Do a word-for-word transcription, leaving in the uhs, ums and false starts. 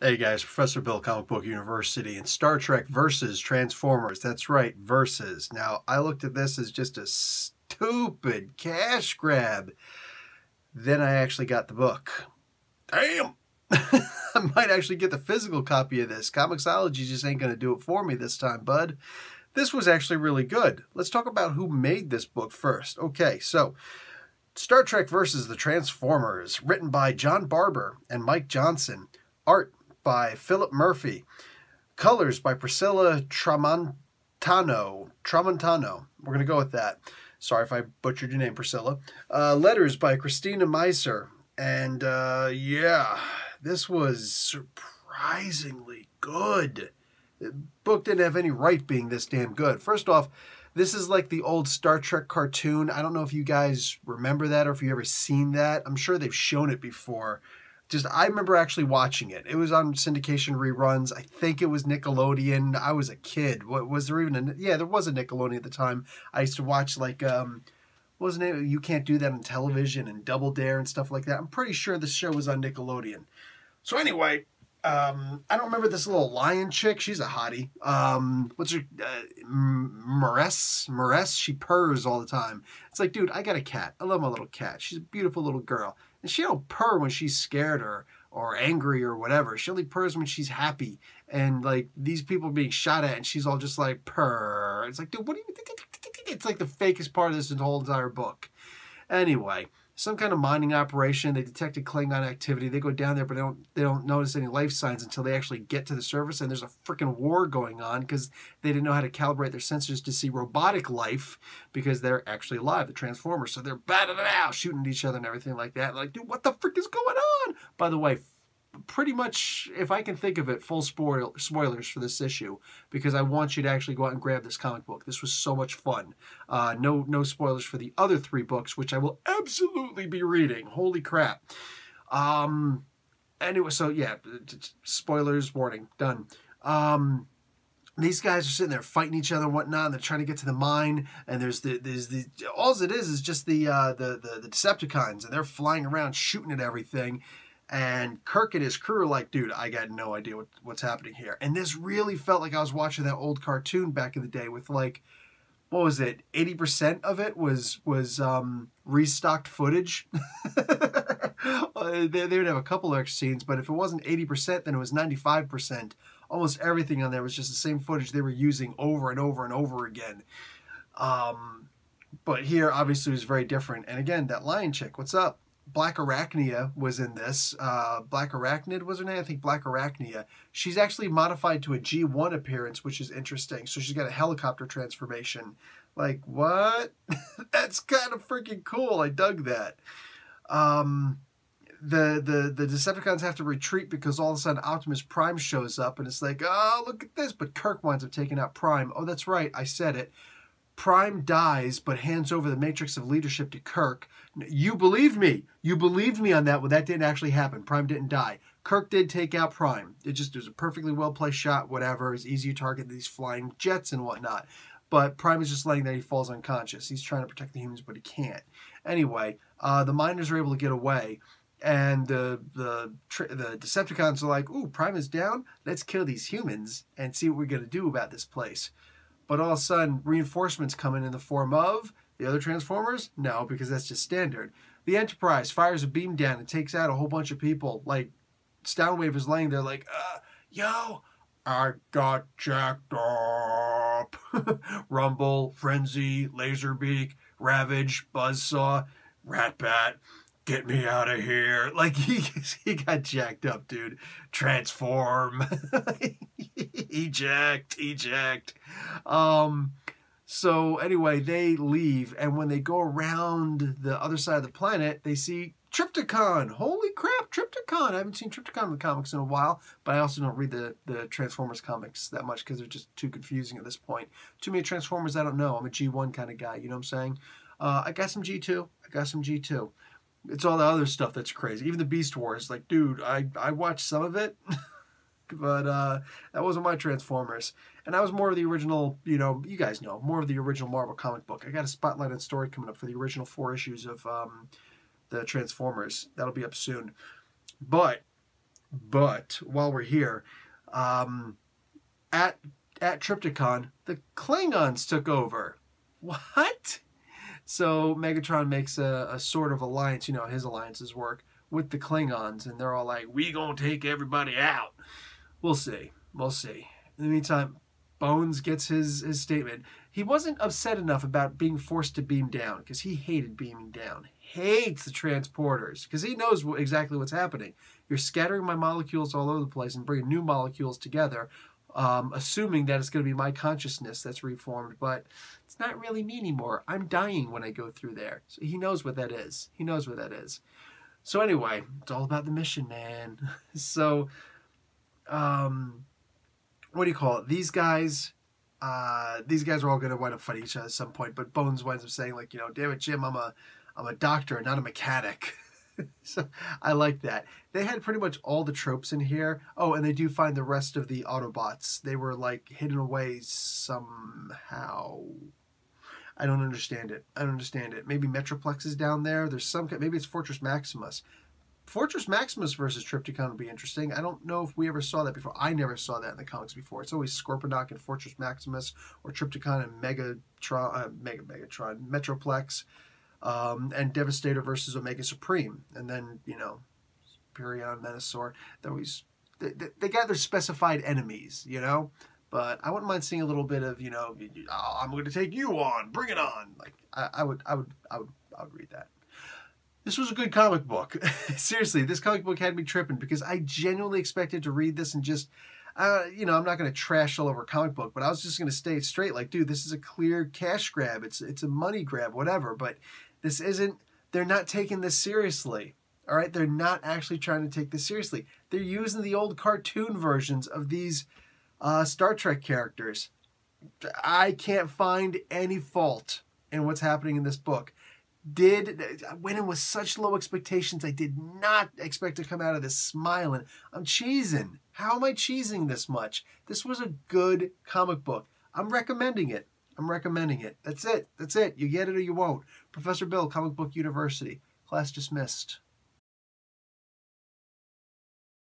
Hey guys, Professor Bill, Comic Book University, and Star Trek versus Transformers. That's right, versus. Now, I looked at this as just a stupid cash grab. Then I actually got the book. Damn! I might actually get the physical copy of this. Comixology just ain't going to do it for me this time, bud. This was actually really good. Let's talk about who made this book first. Okay, so Star Trek versus the Transformers, written by John Barber and Mike Johnson. Art by Philip Murphy, colors by Priscilla Tramontano. Tramontano. We're going to go with that. Sorry if I butchered your name, Priscilla. Uh, letters by Christina Meiser. And uh, yeah, this was surprisingly good. The book didn't have any right being this damn good. First off, this is like the old Star Trek cartoon. I don't know if you guys remember that or if you've ever seen that. I'm sure they've shown it before. Just, I remember actually watching it. It was on syndication reruns. I think it was Nickelodeon. I was a kid. What was there even? A, yeah, there was a Nickelodeon at the time. I used to watch like, um, what was the name? You Can't Do That on Television and Double Dare and stuff like that. I'm pretty sure this show was on Nickelodeon. So anyway, um, I don't remember this little lion chick. She's a hottie. Um, what's her? Uh, Maress? Maress? She purrs all the time. It's like, dude, I got a cat. I love my little cat. She's a beautiful little girl. And she don't purr when she's scared or, or angry or whatever. She only purrs when she's happy. And, like, these people are being shot at, and she's all just like, purr. It's like, dude, what do you think? It's like the fakest part of this whole entire book. Anyway, some kind of mining operation. They detected Klingon activity. They go down there, but they don't, they don't notice any life signs until they actually get to the surface. And there's a freaking war going on because they didn't know how to calibrate their sensors to see robotic life because they're actually alive, the Transformers. So they're battling it out, shooting at each other and everything like that. Like, dude, what the frick is going on? By the way, pretty much, if I can think of it, full spoil spoilers for this issue because I want you to actually go out and grab this comic book. This was so much fun. Uh, no, no spoilers for the other three books, which I will absolutely be reading. Holy crap! Um, anyway, so yeah, spoilers warning. Done. Um, these guys are sitting there fighting each other and whatnot, and they're trying to get to the mine. And there's the there's the all it is is just the uh, the, the the Decepticons, and they're flying around shooting at everything. And Kirk and his crew are like, dude, I got no idea what, what's happening here. And this really felt like I was watching that old cartoon back in the day with like, what was it? eighty percent of it was was um, restocked footage. they, they would have a couple of extra scenes, but if it wasn't eighty percent, then it was ninety-five percent. Almost everything on there was just the same footage they were using over and over and over again. Um, but here, obviously, it was very different. And again, that lion chick, what's up? Blackarachnia was in this. Uh, Blackarachnid was her name? I think Blackarachnia. She's actually modified to a G one appearance, which is interesting. So she's got a helicopter transformation. Like, what? That's kind of freaking cool. I dug that. Um, the, the, the Decepticons have to retreat because all of a sudden Optimus Prime shows up and it's like, oh, look at this. But Kirk winds up taking out Prime. Oh, that's right. I said it. Prime dies, but hands over the Matrix of Leadership to Kirk. You believe me. You believed me on that one. Well, that didn't actually happen. Prime didn't die. Kirk did take out Prime. It just it was a perfectly well-placed shot, whatever. It's easy to target these flying jets and whatnot. But Prime is just laying there. He falls unconscious. He's trying to protect the humans, but he can't. Anyway, uh, the miners are able to get away. And the, the the Decepticons are like, ooh, Prime is down. Let's kill these humans and see what we're going to do about this place. But all of a sudden, reinforcements come in in the form of the other Transformers? No, because that's just standard. The Enterprise fires a beam down and takes out a whole bunch of people. Like, Soundwave is laying there like, uh, yo, I got jacked up. Rumble, Frenzy, Laserbeak, Ravage, Buzzsaw, Ratbat, get me out of here. Like, he, he got jacked up, dude. Transform. Eject, eject. Um, so anyway, they leave, and when they go around the other side of the planet, they see Trypticon. Holy crap, Trypticon. I haven't seen Trypticon in the comics in a while, but I also don't read the, the Transformers comics that much because they're just too confusing at this point. Too many Transformers, I don't know. I'm a G one kind of guy, you know what I'm saying? Uh, I got some G two. I got some G two. It's all the other stuff that's crazy. Even the Beast Wars. Like, dude, I, I watched some of it. But uh, that wasn't my Transformers. And I was more of the original, you know, you guys know, more of the original Marvel comic book. I got a spotlight and story coming up for the original four issues of um, the Transformers. That'll be up soon. But But while we're here, um, at at Trypticon, the Klingons took over. What? So Megatron makes a, a sort of alliance, you know, his alliances work, with the Klingons, and they're all like, we gonna take everybody out. We'll see. We'll see. In the meantime, Bones gets his, his statement. He wasn't upset enough about being forced to beam down, because he hated beaming down. Hates the transporters, because he knows what, exactly what's happening. You're scattering my molecules all over the place and bringing new molecules together, um, assuming that it's going to be my consciousness that's reformed, but it's not really me anymore. I'm dying when I go through there. So he knows what that is. He knows what that is. So anyway, it's all about the mission, man. So, um... what do you call it? These guys, uh, these guys are all going to wind up fighting each other at some point. But Bones winds up saying, like, you know, damn it, Jim, I'm a, I'm a doctor, not a mechanic. So I like that. They had pretty much all the tropes in here. Oh, and they do find the rest of the Autobots. They were like hidden away somehow. I don't understand it. I don't understand it. Maybe Metroplex is down there. There's some. Maybe it's Fortress Maximus. Fortress Maximus versus Trypticon would be interesting. I don't know if we ever saw that before. I never saw that in the comics before. It's always Scorponok and Fortress Maximus, or Trypticon and Megatron, uh, Mega Megatron, Metroplex, um, and Devastator versus Omega Supreme, and then you know, Superion, Menasor. They always they, they, they got their specified enemies, you know. But I wouldn't mind seeing a little bit of you know, oh, I'm going to take you on, bring it on. Like I, I would, I would, I would, I would read that. This was a good comic book. Seriously, this comic book had me tripping because I genuinely expected to read this and just, uh, you know, I'm not going to trash all over a comic book, but I was just going to stay straight. Like, dude, this is a clear cash grab. It's it's a money grab, whatever. But this isn't. They're not taking this seriously. All right, they're not actually trying to take this seriously. They're using the old cartoon versions of these uh, Star Trek characters. I can't find any fault in what's happening in this book. Did I went in with such low expectations. I did not expect to come out of this smiling. I'm cheesing. How am I cheesing this much? This was a good comic book. I'm recommending it. I'm recommending it. That's it. That's it. You get it or you won't. Professor Bill, Comic Book University. Class dismissed.